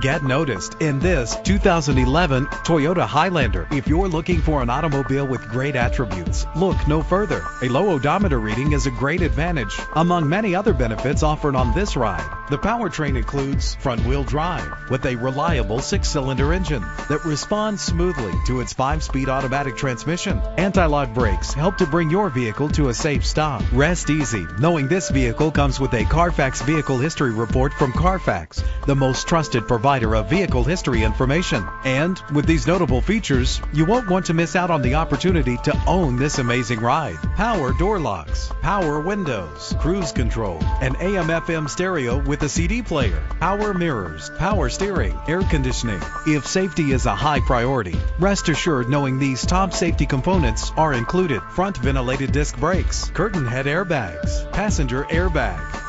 Get noticed in this 2011 Toyota Highlander. If you're looking for an automobile with great attributes, look no further. A low odometer reading is a great advantage, among many other benefits offered on this ride. The powertrain includes front-wheel drive with a reliable 6-cylinder engine that responds smoothly to its 5-speed automatic transmission. Anti-lock brakes help to bring your vehicle to a safe stop. Rest easy knowing this vehicle comes with a Carfax Vehicle History Report from Carfax, the most trusted provider of vehicle history information. And with these notable features, you won't want to miss out on the opportunity to own this amazing ride. Power door locks, power windows, cruise control, an AM/FM stereo with a CD player, power mirrors, power steering, air conditioning. If safety is a high priority, rest assured knowing these top safety components are included: front ventilated disc brakes, curtain head airbags, passenger airbag,